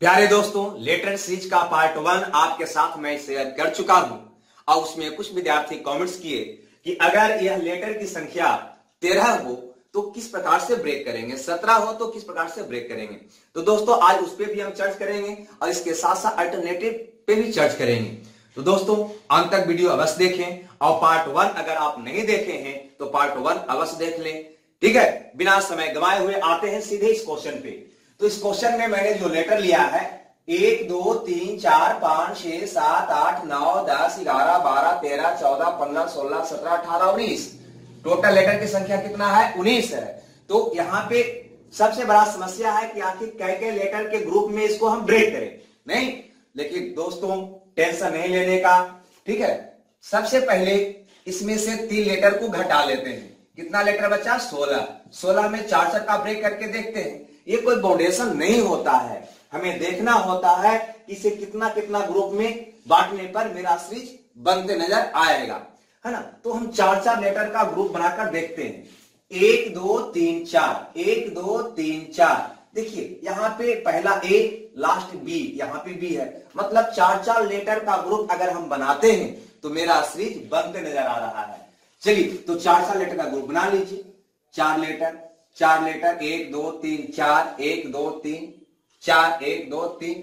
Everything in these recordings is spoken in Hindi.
प्यारे दोस्तों, लेटर सीरीज का पार्ट 1 आपके साथ मैं शेयर कर चुका हूं और उसमें कुछ विद्यार्थी कमेंट्स किए कि अगर यह लेटर की संख्या 13 हो तो किस प्रकार से ब्रेक करेंगे, 17 हो तो किस प्रकार से ब्रेक करेंगे। तो दोस्तों आज उस पर भी हम चर्चा करेंगे और इसके साथ साथ अल्टरनेटिव पे भी चर्चा करेंगे। तो दोस्तों अंत तक वीडियो अवश्य देखें और पार्ट 1 अगर आप नहीं देखे हैं तो पार्ट 1 अवश्य देख लें, ठीक है। बिना समय गंवाए हुए आते हैं सीधे इस क्वेश्चन पे। तो इस क्वेश्चन में मैंने जो लेटर लिया है 1 2 3 4 5 6 7 8 9 10 11 12 13 14 15 16 17 18 19 टोटल लेटर की संख्या कितना है 19 है। तो यहाँ पे सबसे बड़ा समस्या है कि आखिर कै लेटर के ग्रुप में इसको हम ब्रेक करें नहीं, लेकिन दोस्तों टेंशन नहीं लेने का, ठीक है। सबसे पहले इसमें से 3 लेटर को घटा लेते हैं। कितना लेटर बचा 16। 16 में 4 का ब्रेक करके देखते हैं। ये कोई बाउंडेशन नहीं होता है, हमें देखना होता है कि इसे कितना कितना ग्रुप में बांटने पर मेरा सीरीज बनते नजर आएगा, है ना। तो हम 4 लेटर का ग्रुप बनाकर देखते हैं। 1 2 3 4 1 2 3 4। देखिए यहाँ पे पहला ए, लास्ट बी, यहाँ पे बी है, मतलब 4 लेटर का ग्रुप अगर हम बनाते हैं तो मेरा सीरीज बनते नजर आ रहा है। चलिए तो 4 लेटर का ग्रुप बना लीजिए। 4 लेटर 1 2 3 4 1 2 3 4 1 2 3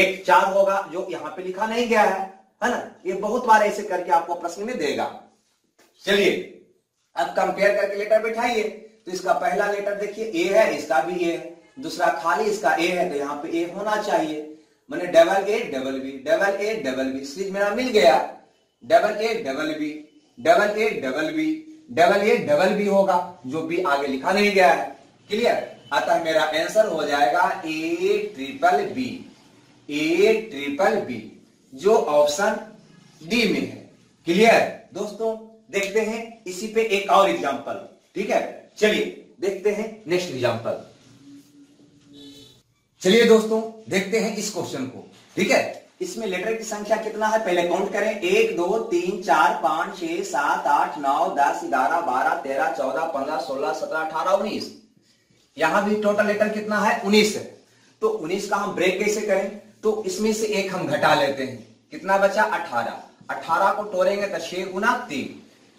एक 4 होगा जो यहाँ पे लिखा नहीं गया है ना। ये बहुत बार ऐसे करके आपको प्रश्न में देगा। चलिए अब कंपेयर करके लेटर बैठाइए। तो इसका पहला लेटर देखिए ए है, इसका भी ए है, दूसरा खाली इसका ए है तो यहाँ पे ए होना चाहिए, मैंने double A double B, double A double B, series मेरा मिल गया। Double A double B, double A double B, double A double B होगा जो भी आगे लिखा नहीं गया है, क्लियर। अतः मेरा आंसर हो जाएगा A triple B, A triple B, जो ऑप्शन डी में है, क्लियर। दोस्तों देखते हैं इसी पे एक और एग्जांपल, ठीक है। चलिए देखते हैं नेक्स्ट एग्जांपल। चलिए दोस्तों देखते हैं इस क्वेश्चन को, ठीक है। इसमें लेटर की संख्या कितना है पहले काउंट करें। 1 2 3 4 5 6 7 8 9 10 11 12 13 14 15 16 17 18 19 यहाँ भी टोटल लेटर कितना है 19 है। तो 19 का हम ब्रेक कैसे करें, तो इसमें से एक हम घटा लेते हैं। कितना बचा 18। 18 को तोड़ेंगे तो 6 गुना 3।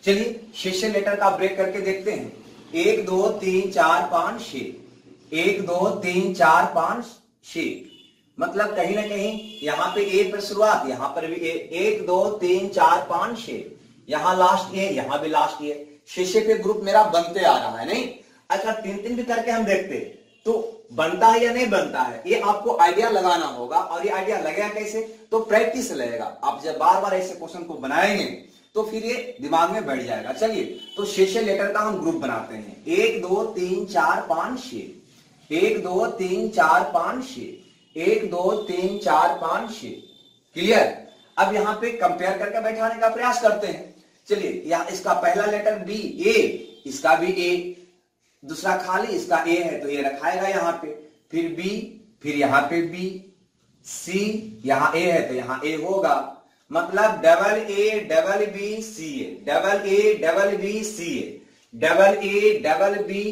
चलिए शेष लेटर का ब्रेक करके देखते हैं। 1 2 3 4 5 6 1 2 3 4 5 6 मतलब कहीं ना कहीं यहाँ पे ए पर शुरुआत, यहाँ पर भी ए, 1 2 3 4 5 6, यहाँ लास्ट ए, यहाँ भी लास्ट ए, शीशे पे ग्रुप मेरा बनते आ रहा है नहीं। अच्छा 3 3 भी करके हम देखते तो बनता है या नहीं बनता है, ये आपको आइडिया लगाना होगा। और ये आइडिया लगेगा कैसे, तो प्रैक्टिस लगेगा। आप जब बार बार ऐसे क्वेश्चन को बनाएंगे तो फिर ये दिमाग में बैठ जाएगा। चलिए तो शीशे लेटर का हम ग्रुप बनाते हैं। 1 2 3 4 5 6 1 2 3 4 5 6 1 2 3 4 5 6 क्लियर। अब यहाँ पे कंपेयर करके बैठाने का प्रयास करते हैं। चलिए यहाँ इसका पहला लेटर बी, ए, इसका भी ए, दूसरा खाली इसका ए है तो ये रखाएगा यहाँ पे, फिर बी, फिर यहाँ पे बी, सी, यहाँ ए है तो यहाँ ए होगा, मतलब double A double B C A, double A double B C A, double A double B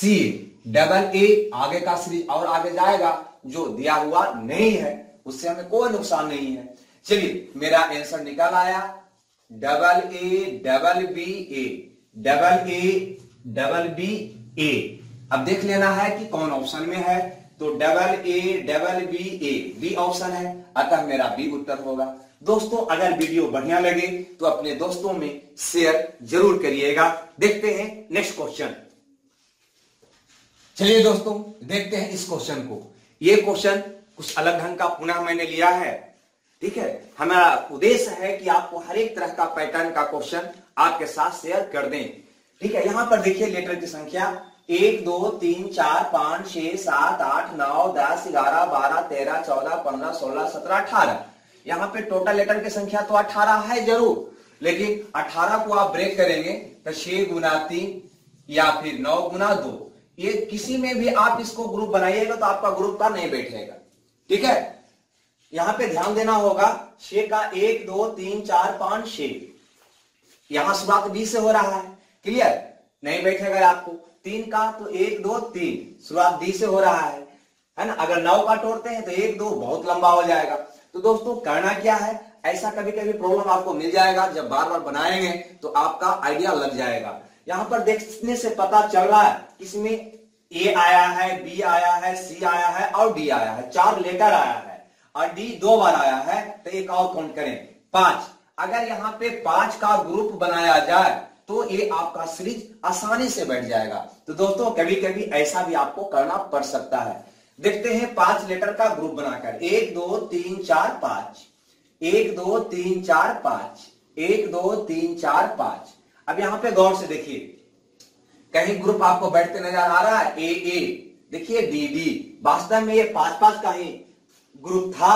C A, double A. आगे का सीरीज और आगे जाएगा, जो दिया हुआ नहीं है उससे हमें कोई नुकसान नहीं है। चलिए मेरा आंसर निकल आया double A double B A, double A double B A. अब देख लेना है कि कौन ऑप्शन में है, तो double A double B A, B option है, अतः मेरा बी उत्तर होगा। दोस्तों अगर वीडियो बढ़िया लगे तो अपने दोस्तों में शेयर जरूर करिएगा। देखते हैं नेक्स्ट क्वेश्चन। चलिए दोस्तों देखते हैं इस क्वेश्चन को। ये क्वेश्चन कुछ अलग ढंग का पुनः मैंने लिया है, ठीक है। हमारा उद्देश्य है कि आपको हर एक तरह का पैटर्न का क्वेश्चन आपके साथ शेयर कर दें, ठीक है। यहां पर देखिए लेटर की संख्या 1 2 3 4 5 6 7 8 9 10 11 12 13 14 15 16 17 18 यहाँ पे टोटल लेटर की संख्या तो 18 है जरूर, लेकिन 18 को आप ब्रेक करेंगे तो 6 गुना 3 या फिर 9 गुना 2, ये किसी में भी आप इसको ग्रुप बनाइएगा तो आपका ग्रुप का नहीं बैठेगा, ठीक है। यहाँ पे ध्यान देना होगा 6 का 1 2 3 4 5 6 यहाँ शुरुआत बी से हो रहा है, क्लियर, नहीं बैठेगा आपको। 3 का तो 1 2 3 शुरुआत डी से हो रहा है है ना। अगर 9 का तोड़ते हैं तो 1 2 बहुत लंबा हो जाएगा। तो दोस्तों करना क्या है, ऐसा कभी कभी प्रॉब्लम आपको मिल जाएगा, जब बार बार बनाएंगे तो आपका आइडिया लग जाएगा। यहाँ पर देखने से पता चल रहा है इसमें ए आया है, बी आया है, सी आया है और डी आया है, 4 लेटर आया है और डी 2 बार आया है। तो एक और काउंट करें 5। अगर यहाँ पे 5 का ग्रुप बनाया जाए तो ये आपका सीरीज आसानी से बैठ जाएगा। तो दोस्तों कभी कभी ऐसा भी आपको करना पड़ सकता है। देखते हैं 5 लेटर का ग्रुप बनाकर 1 2 3 4 5, 1 2 3 4 5, 1 2 3 4 5। अब यहाँ पे गौर से देखिए, कहीं ग्रुप आपको बैठते नजर आ रहा है ए, देखिए डी डी। वास्तव में ये 5 5 का ही ग्रुप था,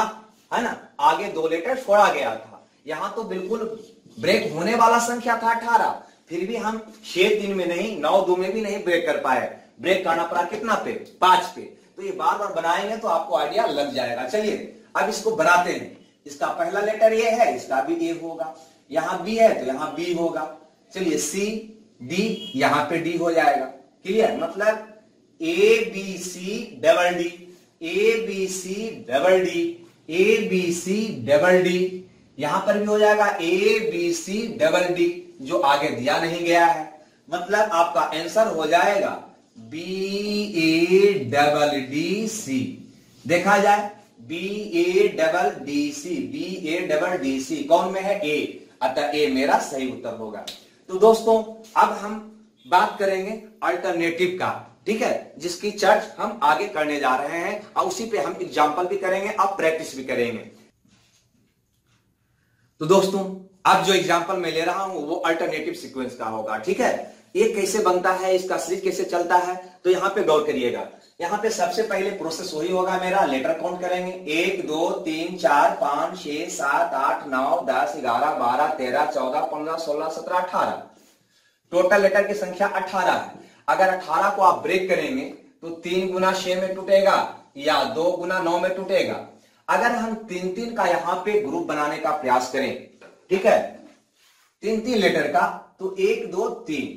है ना। आगे 2 लेटर छोड़ा गया था। यहाँ तो बिल्कुल ब्रेक होने वाला संख्या था 18, फिर भी हम 6 3 में नहीं, 9 2 में भी नहीं ब्रेक कर पाए। ब्रेक करना पड़ा कितना पे, 5 पे। तो ये बार बार बनाएंगे तो आपको आइडिया लग जाएगा। चलिए अब इसको बनाते हैं। इसका पहला लेटर ए है, इसका भी ए होगा। यहाँ बी है तो यहाँ बी होगा। चलिए सी डी, यहाँ पे डी हो जाएगा। क्लियर, मतलब A B C double D, A B C double D, A B C double D. यहां पर भी हो जाएगा A B C double D, जो आगे दिया नहीं गया है। मतलब आपका आंसर हो जाएगा B A double D C. देखा जाए B A double D C, B A double D C कौन में है, ए। अतः ए मेरा सही उत्तर होगा। तो दोस्तों अब हम बात करेंगे अल्टरनेटिव का, ठीक है, जिसकी चर्चा हम आगे करने जा रहे हैं और उसी पे हम एग्जाम्पल भी करेंगे और प्रैक्टिस भी करेंगे। तो दोस्तों अब जो एग्जांपल मैं ले रहा हूं वो अल्टरनेटिव सीक्वेंस का होगा, ठीक है। ये कैसे बनता है, इसका सीरीज कैसे चलता है, तो यहाँ पे गौर करिएगा। यहाँ पे सबसे पहले प्रोसेस वही होगा मेरा, लेटर काउंट करेंगे 1 2 3 4 5 6 7 8 9 10 11 12 13 14 15 16 17 18। टोटल लेटर की संख्या 18 है। अगर 18 को आप ब्रेक करेंगे तो 3 गुना 6 में टूटेगा या 2 गुना 9 में टूटेगा। अगर हम 3 3 का यहाँ पे ग्रुप बनाने का प्रयास करें, ठीक है, 3 3 लेटर का, तो 1 2 3,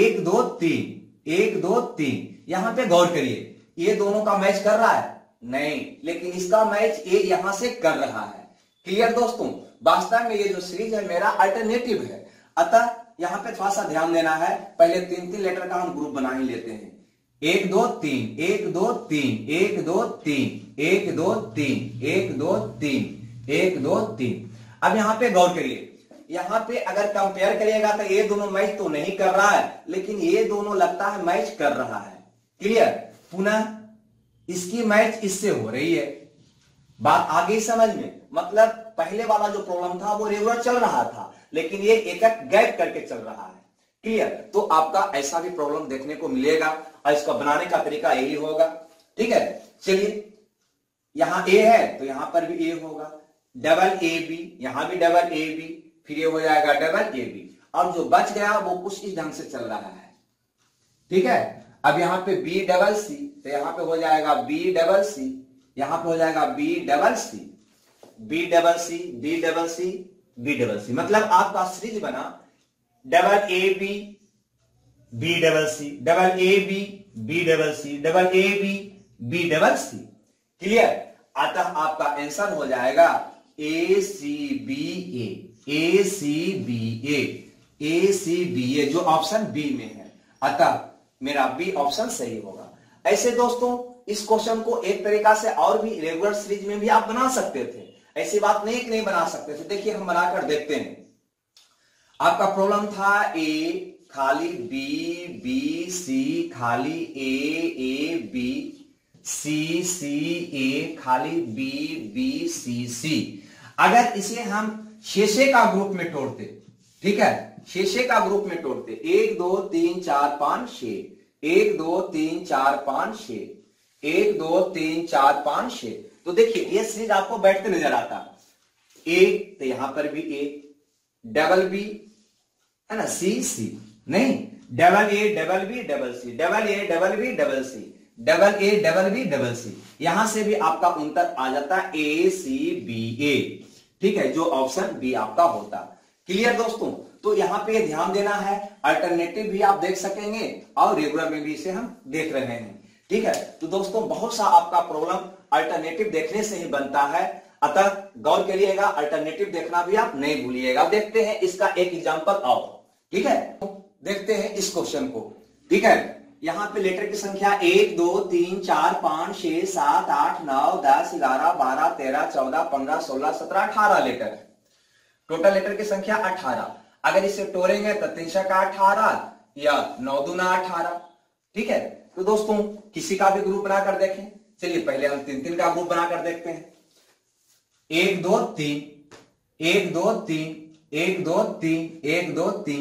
1 2 3, 1 2 3। यहां पे गौर करिए, ये दोनों का मैच कर रहा है नहीं, लेकिन इसका मैच ये यहां से कर रहा है। क्लियर दोस्तों, वास्तव में ये जो सीरीज है मेरा अल्टरनेटिव है। अतः यहाँ पे थोड़ा सा ध्यान देना है। पहले 3 3 लेटर का हम ग्रुप बना ही लेते हैं। 1 2 3, 1 2 3, 1 2 3, 1 2 3, 1 2 3, 1 2 3। अब यहाँ पे गौर करिए, यहाँ पे अगर कंपेयर करिएगा तो ये दोनों मैच तो नहीं कर रहा है, लेकिन ये दोनों लगता है मैच कर रहा है। क्लियर, पुनः इसकी मैच इससे हो रही है। बात आ गई समझ में। मतलब पहले वाला जो प्रॉब्लम था वो रेगुलर चल रहा था, लेकिन ये एक एक गैप करके चल रहा है। क्लियर, तो आपका ऐसा भी प्रॉब्लम देखने को मिलेगा और इसका बनाने का तरीका यही होगा, ठीक है। चलिए यहाँ ए है तो यहाँ पर भी ए होगा, डबल ए बी, यहाँ भी डबल ए बी, फिर ये हो जाएगा डबल ए बी। और जो बच गया वो कुछ इस ढंग से चल रहा है, ठीक है। अब यहाँ पे बी डबल सी, तो यहाँ पे हो जाएगा बी डबल सी, यहाँ पे हो जाएगा B double C, B double C, B double C, B double C. मतलब आपका सीरीज बना double A B, B double C, double A B, B double C, double A B, B double C. Clear, अतः आपका आंसर हो जाएगा A C B A, A C B A, A C B A, जो ऑप्शन बी में है। अतः मेरा बी ऑप्शन सही होगा। ऐसे दोस्तों इस क्वेश्चन को एक तरीका से और भी रेगुलर सीरीज में भी आप बना सकते थे, ऐसी बात नहीं कि नहीं बना सकते थे। देखिए हम बनाकर देखते हैं। आपका प्रॉब्लम था ए खाली बी, बी सी खाली ए बी, सी सी ए खाली बी, बी सी सी। अगर इसे हम शेषे का ग्रुप में तोड़ते, ठीक है, शेषे का ग्रुप में तोड़ते 1 2 3 4 5 6, 1 2 3 4 5 6, 1 2 3 4 5 6। तो देखिए ये सीरीज आपको बैठते नजर आता। ए तो यहां पर भी ए, डबल बी, है ना, सी सी, नहीं, double A double B double C, double A double B double C, double A double B double C. यहां से भी आपका उत्तर आ जाता है ए सी बी ए, ठीक है, जो ऑप्शन बी आपका होता। क्लियर दोस्तों, तो यहां पे ध्यान देना है। अल्टरनेटिव भी आप देख सकेंगे और रेगुलर में भी इसे हम देख रहे हैं। ठीक है। तो दोस्तों बहुत सा आपका प्रॉब्लम अल्टरनेटिव देखने से ही बनता है, अतः गौर करिएगा, अल्टरनेटिव देखना भी आप नहीं भूलिएगा। देखते हैं इसका एक एग्जाम्पल और, ठीक है, देखते हैं इस क्वेश्चन को, ठीक है। यहाँ पे लेटर की संख्या 1 2 3 4 5 6 7 8 9 10 11 12 13 14 15 16 17 18 लेटर है। टोटल लेटर की संख्या 18। अगर इसे तोड़ेंगे तो 3 का 18 या 9 दूना 18, ठीक है। तो दोस्तों किसी का भी ग्रुप बनाकर देखें। चलिए पहले हम 3 3 का ग्रुप बनाकर देखते हैं। 1 2 3 1 2 3 1 2 3 1 2 3,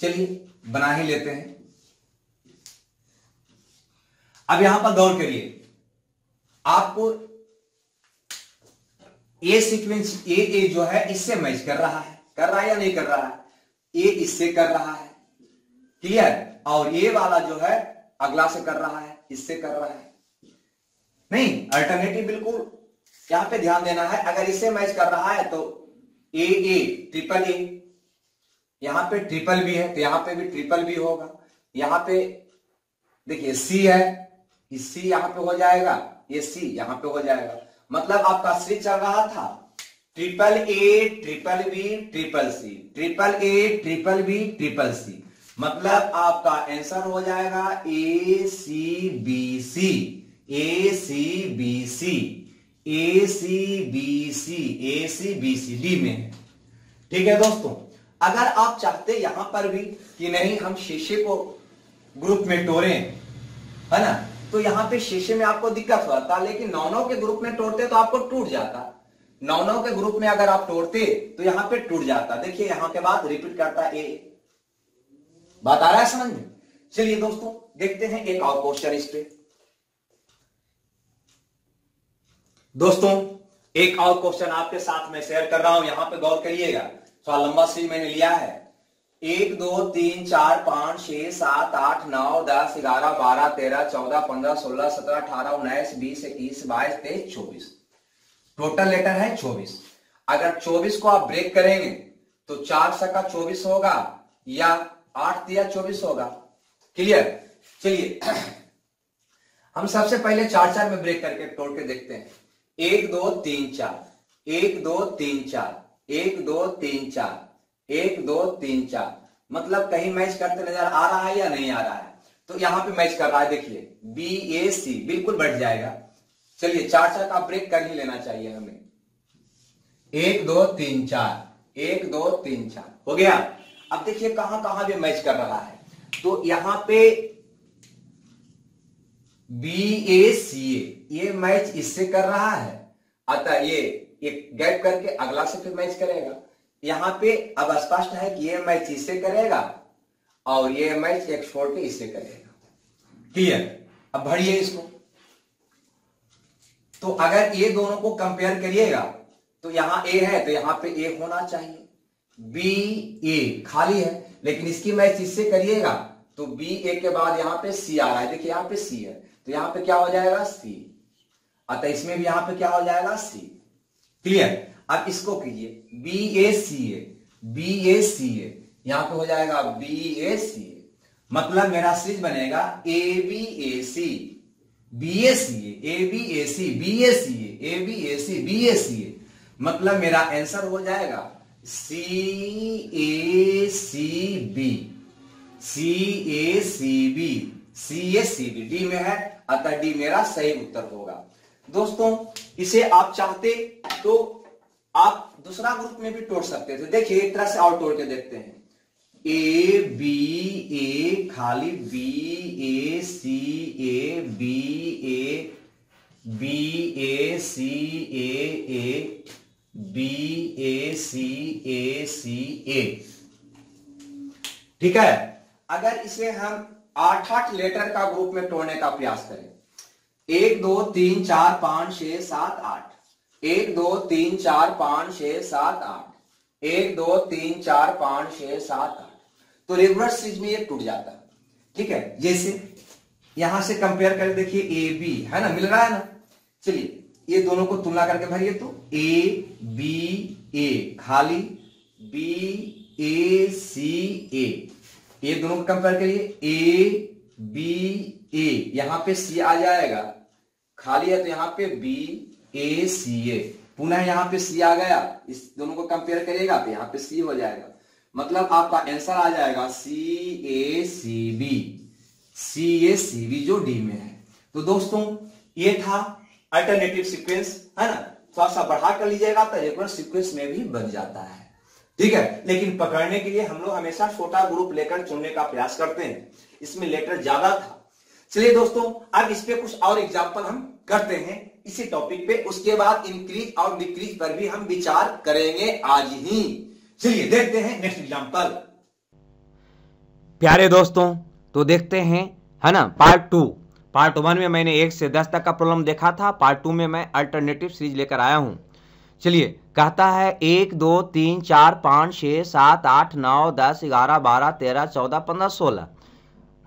चलिए बना ही लेते हैं। अब यहां पर गौर करिए, आपको ये सीक्वेंस ए जो है इससे मैच कर रहा है या नहीं कर रहा है। ए इससे कर रहा है, क्लियर, और ये वाला जो है अगला से कर रहा है, इससे कर रहा है नहीं। अल्टरनेटिव बिल्कुल यहां पे ध्यान देना है। अगर इससे मैच कर रहा है तो ए ट्रिपल ए, यहां पे ट्रिपल बी है तो यहां पे भी ट्रिपल बी होगा। यहां पे देखिए सी है, सी यहां पे हो जाएगा, ये सी यहां पे हो जाएगा। मतलब आपका सी चल रहा था triple A triple B triple C, triple A triple B triple C, मतलब आपका आंसर हो जाएगा A C B C, A C B C, A C B C, A C B C D में है, ठीक है दोस्तों। अगर आप चाहते यहां पर भी कि नहीं हम शीशे को ग्रुप में तोड़ें, है ना, तो यहाँ पे शीशे में आपको दिक्कत होता, लेकिन नौनों के ग्रुप में तोड़ते तो आपको टूट जाता। नौनों के ग्रुप में अगर आप तोड़ते तो यहाँ पे टूट जाता। देखिए यहाँ के बाद रिपीट करता ए, बात आ रहा है समझ में। चलिए दोस्तों देखते हैं एक और क्वेश्चन इस पे। दोस्तों एक और क्वेश्चन आपके साथ में शेयर कर रहा हूं, यहाँ पे गौर करिएगा। थोड़ा लंबा सीरीज मैंने लिया है। 1 2 3 4 5 6 7 8 9 10 11 12 13 14 15 16 17 18 19 20 21 22 23 24 टोटल लेटर है 24। अगर 24 को आप ब्रेक करेंगे तो 4 * 24 होगा या 8 * 24 होगा, क्लियर। चलिए हम सबसे पहले 4 4 में ब्रेक करके तोड़ के देखते हैं। 1 2 3 4 1 2 3 4 1 2 3 4 1 2 3 4, मतलब कहीं मैच करते नजर आ रहा है या नहीं आ रहा है। तो यहां पे मैच कर रहा है, देखिए बी ए सी बिल्कुल बढ़ जाएगा। चलिए 4 4 का ब्रेक कर ही लेना चाहिए हमें। 1 2 3 4 1 2 3 4 हो गया। अब देखिए कहां कहां भी मैच कर रहा है। तो यहां पे बी ए सी ये मैच इससे कर रहा है, अतः ये गैप करके अगला से फिर मैच करेगा। यहाँ पे अब स्पष्ट है कि ये मैच इससे करेगा और ये मैच एक छोड़ के इससे करेगा, क्लियर। अब भरिए इसको। तो अगर ये दोनों को कंपेयर करिएगा तो यहाँ ए है तो यहाँ पे ए होना चाहिए। बी ए खाली है, लेकिन इसकी मैच इससे करिएगा तो बी ए के बाद यहाँ पे सी आ रहा है। देखिए यहाँ पे सी है तो यहाँ पे क्या हो जाएगा सी, अतः इसमें भी यहाँ पे क्या हो जाएगा सी, क्लियर। अब इसको कीजिए बी ए सी ए यहां पे हो जाएगा बी ए सी ए, मतलब मेरा सीरीज बनेगा A B A C B A C A, मतलब मेरा आंसर हो जाएगा C A C B D में है, अतः डी मेरा सही उत्तर होगा। दोस्तों इसे आप चाहते तो आप दूसरा ग्रुप में भी तोड़ सकते थे। देखिए एक तरह से और तोड़ के देखते हैं। ए बी ए खाली B A C A B A C A, ठीक है। अगर इसे हम 8 8 लेटर का ग्रुप में तोड़ने का प्रयास करें। 1 2 3 4 5 6 7 8 1 2 3 4 5 6 7 8 1 2 3 4 5 6 7 8, तो रेगुलर सीरीज में ये टूट जाता है, ठीक है। जैसे यहां से कंपेयर कर देखिए ए बी है ना, मिल रहा है ना। चलिए ये दोनों को तुलना करके भरिए। तो ए बी ए खाली बी ए सी ए, ये दोनों को कंपेयर करिए। ए बी ए, यहां पे सी आ जाएगा, खाली है तो यहां पे बी ए सी ए, पुनः यहां पे सी आ गया, इस दोनों को कंपेयर करिएगा तो यहां पे सी हो जाएगा, मतलब आपका आंसर आ जाएगा सी ए सी बी जो डी में है। तो दोस्तों ये था अल्टरनेटिव सीक्वेंस, है ना, थोड़ा सा बढ़ा कर लीजिएगा तो रेफरेंस सीक्वेंस में भी बन जाता है, ठीक है। लेकिन पकड़ने के लिए हम लोग हमेशा छोटा ग्रुप लेकर चुनने का प्रयास करते हैं, इसमें लेटर ज्यादा था। चलिए दोस्तों अब इस पे कुछ और एग्जाम्पल हम करते हैं इसी टॉपिक पे, उसके बाद इंक्रीज और डिक्रीज पर भी हम विचार करेंगे आज ही। चलिए देखते हैं नेक्स्ट एग्जाम्पल। प्यारे दोस्तों तो देखते हैं, है ना, पार्ट 1 में मैंने 1 से 10 तक का प्रॉब्लम देखा था, पार्ट 2 में मैं अल्टरनेटिव सीरीज लेकर आया हूँ। चलिए कहता है 1 2 3 4 5 6 7 8 9 10 11 12 13 14 15 16,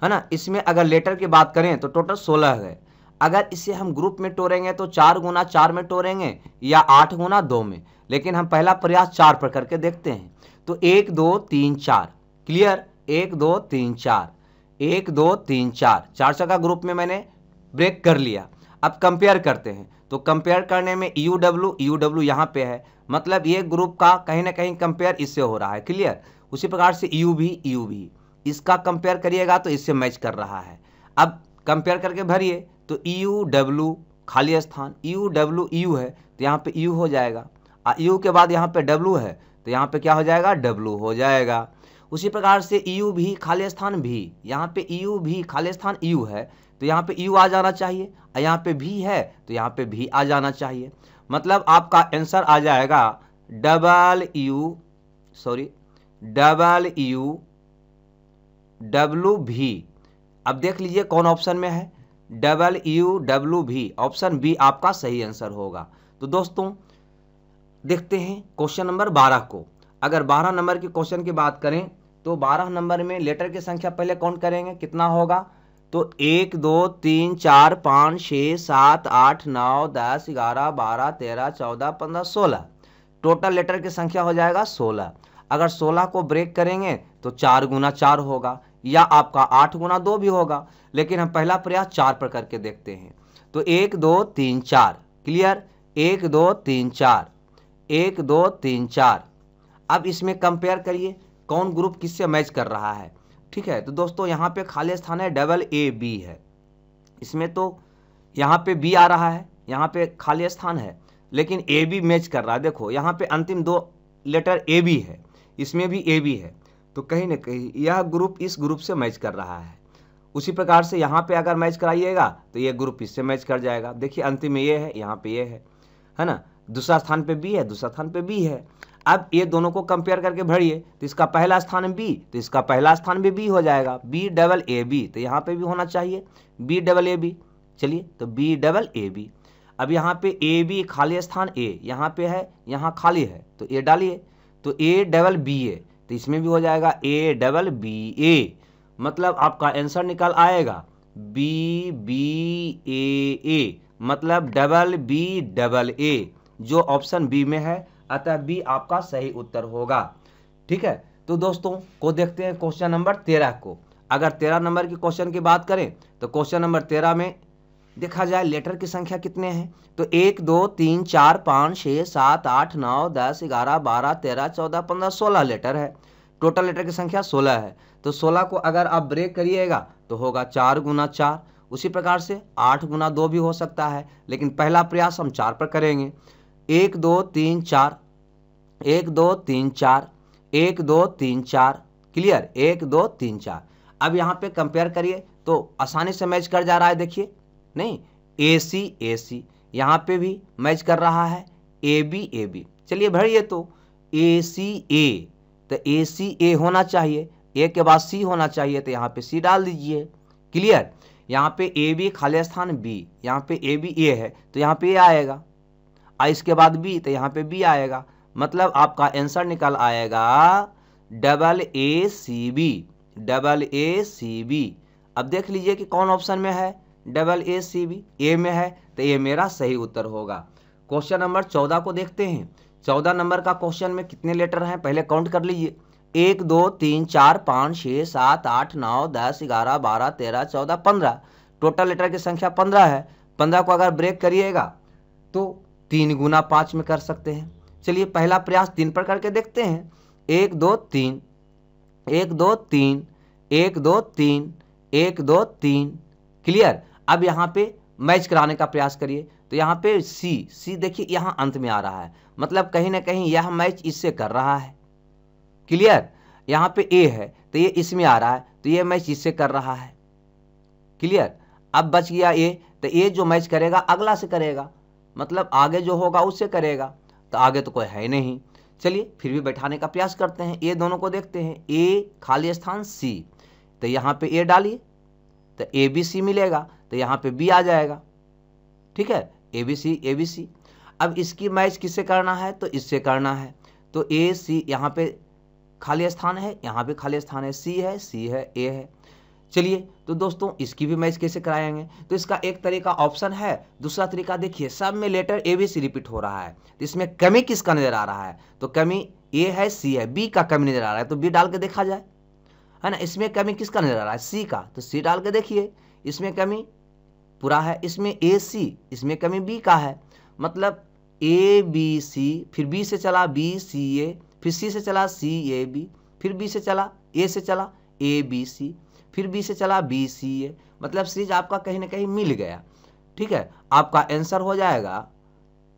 है ना। इसमें अगर लेटर की बात करें तो टोटल 16 है। अगर इसे हम ग्रुप में तोड़ेंगे तो 4 गुना 4 में तोड़ेंगे या 8 गुना 2 में, लेकिन हम पहला प्रयास 4 पर करके देखते हैं। तो 1 2 3 4, क्लियर, 1 2 3 4, 1 2 3 4, 4 का ग्रुप में मैंने ब्रेक कर लिया। अब कंपेयर करते हैं तो कंपेयर करने में यू डब्ल्यू यहाँ पे है, मतलब ये ग्रुप का कहीं ना कहीं कंपेयर इससे हो रहा है, क्लियर। उसी प्रकार से यू भी इसका कंपेयर करिएगा तो इससे मैच कर रहा है। अब कंपेयर करके भरिए तो यू डब्ल्यू, खाली स्थान यू है तो यहाँ पे यू हो जाएगा, यू के बाद यहाँ पे डब्ल्यू है तो यहाँ पे क्या हो जाएगा, डब्ल्यू हो जाएगा। उसी प्रकार से यू भी खाली स्थान भी, यहाँ पे यू भी खाली स्थान यू है तो यहाँ पे यू आ जाना चाहिए, और यहाँ पे भी है तो यहाँ पे भी आ जाना चाहिए, मतलब आपका आंसर आ जाएगा डबल यू डब्ल्यू भी। अब देख लीजिए कौन ऑप्शन में है, डबल यू डब्ल्यू भी, ऑप्शन बी आपका सही आंसर होगा। तो दोस्तों देखते हैं क्वेश्चन नंबर 12 को। अगर 12 नंबर के क्वेश्चन की बात करें तो 12 नंबर में लेटर की संख्या पहले काउंट करेंगे कितना होगा, तो 1 2 3 4 5 6 7 8 9 10 11 12 13 14 15 16, टोटल लेटर की संख्या हो जाएगा 16। अगर 16 को ब्रेक करेंगे तो 4 गुना 4 होगा या आपका 8 गुना 2 भी होगा, लेकिन हम पहला प्रयास 4 पर करके देखते हैं। तो 1 2 3 4, क्लियर, 1 2 3 4, 1 2 3 4। अब इसमें कंपेयर करिए कौन ग्रुप किससे मैच कर रहा है, ठीक है। तो दोस्तों यहाँ पे खाली स्थान है AA है, इसमें तो यहाँ पे B आ रहा है, यहाँ पे खाली स्थान है, लेकिन AB मैच कर रहा है। देखो यहाँ पे अंतिम 2 लेटर AB है, इसमें भी AB है, तो कहीं ना कहीं यह ग्रुप इस ग्रुप से मैच कर रहा है। उसी प्रकार से यहाँ पे अगर मैच कराइएगा तो ये ग्रुप इससे मैच कर जाएगा। देखिए अंतिम में ये है, यहाँ पे ये है ना, दूसरा स्थान पे B है, दूसरा स्थान पे B है। अब ये दोनों को कंपेयर करके भरिए तो इसका पहला स्थान B, तो इसका पहला स्थान भी B हो जाएगा, BAB, तो यहाँ पे भी होना चाहिए BAB। चलिए तो BAB। अब यहाँ पे AB खाली स्थान A, यहाँ पे है, यहाँ खाली है तो A डालिए, तो ABA, तो इसमें भी हो जाएगा ABA, मतलब आपका आंसर निकल आएगा BBAA, मतलब BBA जो ऑप्शन B में है, अतः B आपका सही उत्तर होगा, ठीक है। तो दोस्तों को देखते हैं क्वेश्चन नंबर 13 को। अगर 13 नंबर के क्वेश्चन की बात करें तो क्वेश्चन नंबर 13 में देखा जाए लेटर की संख्या कितने हैं, तो 1 2 3 4 5 6 7 8 9 10 11 12 13 14 15 16 लेटर है, टोटल लेटर की संख्या 16 है। तो 16 को अगर आप ब्रेक करिएगा तो होगा 4 गुना 4, उसी प्रकार से 8 गुना 2 भी हो सकता है, लेकिन पहला प्रयास हम 4 पर करेंगे। 1 2 3 4, 1 2 3 4, 1 2 3 4, क्लियर, 1 2 3 4। अब यहाँ पे कंपेयर करिए तो आसानी से मैच कर जा रहा है, देखिए नहीं, AC, यहाँ पे भी मैच कर रहा है AB। चलिए भरिए तो ACA, तो ACA होना चाहिए, A के बाद C होना चाहिए तो यहाँ पे C डाल दीजिए, क्लियर। यहाँ पे AB खाली स्थान B, यहाँ पे ABA है तो यहाँ पे A आएगा, इसके बाद B तो यहाँ पे B आएगा, मतलब आपका आंसर निकल आएगा DACB। अब देख लीजिए कि कौन ऑप्शन में है, DACB, A में है तो ये मेरा सही उत्तर होगा। क्वेश्चन नंबर 14 को देखते हैं। 14 नंबर का क्वेश्चन में कितने लेटर हैं पहले काउंट कर लीजिए। एक दो तीन चार पाँच छः सात आठ नौ दस ग्यारह बारह तेरह चौदह पंद्रह, टोटल लेटर की संख्या 15 है। 15 को अगर ब्रेक करिएगा तो 3 गुना 5 में कर सकते हैं। चलिए पहला प्रयास 3 पर करके देखते हैं। 1 2 3 1 2 3 1 2 3 1 2 3 क्लियर। अब यहाँ पे मैच कराने का प्रयास करिए तो यहाँ पे सी देखिए यहाँ अंत में आ रहा है, मतलब कहीं ना कहीं यह मैच इससे कर रहा है। क्लियर। यहाँ पे ए है तो ये इसमें आ रहा है तो ये मैच इससे कर रहा है। क्लियर। अब बच गया ए, तो ए जो मैच करेगा अगला से करेगा, मतलब आगे जो होगा उससे करेगा। तो आगे तो कोई है नहीं। चलिए फिर भी बैठाने का प्रयास करते हैं। ए दोनों को देखते हैं। ए खाली स्थान सी, तो यहाँ पे ए डालिए तो ए बी सी मिलेगा तो यहाँ पे बी आ जाएगा। ठीक है, A B C A B C. अब इसकी मैच किससे करना है तो इससे करना है। तो ए सी यहाँ पे खाली स्थान है, यहाँ पे खाली स्थान है, सी है, सी है, ए है। चलिए तो दोस्तों इसकी भी मैच कैसे कराएंगे, तो इसका एक तरीका ऑप्शन है, दूसरा तरीका देखिए सब में letter A B C repeat हो रहा है तो इसमें कमी किसका नजर आ रहा है, तो कमी ए है सी है, बी का कमी नजर आ रहा है तो बी डाल के देखा जाए, है ना। इसमें कमी किसका नजर आ रहा है सी का, तो सी डाल के देखिए। इसमें कमी पूरा है, इसमें ए सी, इसमें कमी बी का है, मतलब ए बी सी, फिर बी से चला बी सी ए, फिर सी से चला सी ए बी, फिर बी से चला ए से चला ए बी सी, फिर बी से चला बी सी ए, मतलब सीरीज आपका कहीं ना कहीं मिल गया। ठीक है, आपका आंसर हो जाएगा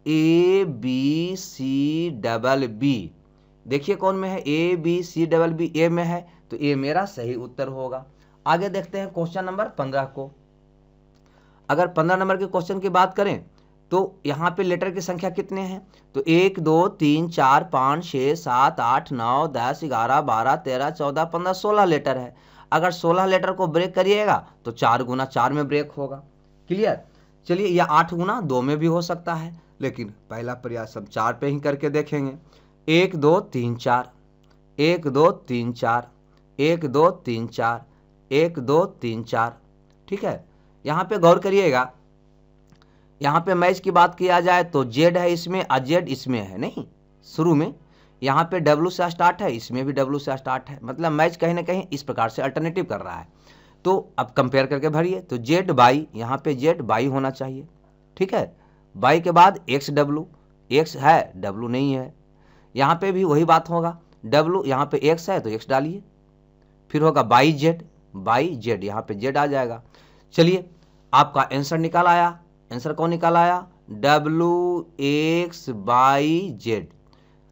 A B C double B. देखिए कौन में है, A B C double B, A में है तो ए मेरा सही उत्तर होगा। आगे देखते हैं क्वेश्चन नंबर 15 को। अगर 15 नंबर के क्वेश्चन की बात करें तो यहाँ पे लेटर की संख्या कितने हैं, तो 1 2 3 4 5 6 7 8 9 10 11 12 13 14 15 16 लेटर है। अगर 16 लेटर को ब्रेक करिएगा तो 4 गुना 4 में ब्रेक होगा। क्लियर। चलिए यह 8 गुना 2 में भी हो सकता है, लेकिन पहला प्रयास हम 4 पे ही करके देखेंगे। 1 2 3 4 1 2 3 4 1 2 3 4 1 2 3 4। ठीक है, यहाँ पे गौर करिएगा। यहाँ पे मैच की बात किया जाए तो जेड है इसमें, अजेड इसमें है नहीं शुरू में, यहाँ पे डब्लू से स्टार्ट है, इसमें भी डब्लू से स्टार्ट है, मतलब मैच कहीं ना कहीं इस प्रकार से अल्टरनेटिव कर रहा है। तो अब कंपेयर करके भरिए तो जेड बाई, यहाँ पे जेड बाई होना चाहिए। ठीक है, बाई के बाद एक्स डब्लू, एक्स है डब्लू नहीं है, यहाँ पे भी वही बात होगा, डब्लू यहाँ पे एक्स है तो एक्स डालिए, फिर होगा बाई जेड, बाई जेड, यहाँ पे जेड आ जाएगा। चलिए आपका आंसर निकाल आया। आंसर कौन निकाल आया, डब्लू एक्स बाई जेड।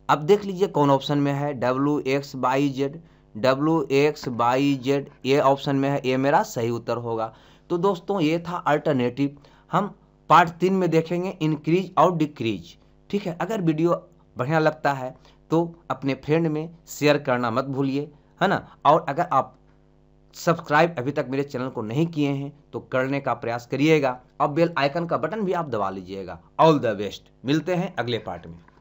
अब देख लीजिए कौन ऑप्शन में है, W X Y Z, W X Y Z, ये ऑप्शन में है, ये मेरा सही उत्तर होगा। तो दोस्तों ये था अल्टरनेटिव। हम पार्ट 3 में देखेंगे इंक्रीज और डिक्रीज। ठीक है, अगर वीडियो बढ़िया लगता है तो अपने फ्रेंड में शेयर करना मत भूलिए, है ना। और अगर आप सब्सक्राइब अभी तक मेरे चैनल को नहीं किए हैं तो करने का प्रयास करिएगा और बेल आइकन का बटन भी आप दबा लीजिएगा। ऑल द बेस्ट, मिलते हैं अगले पार्ट में।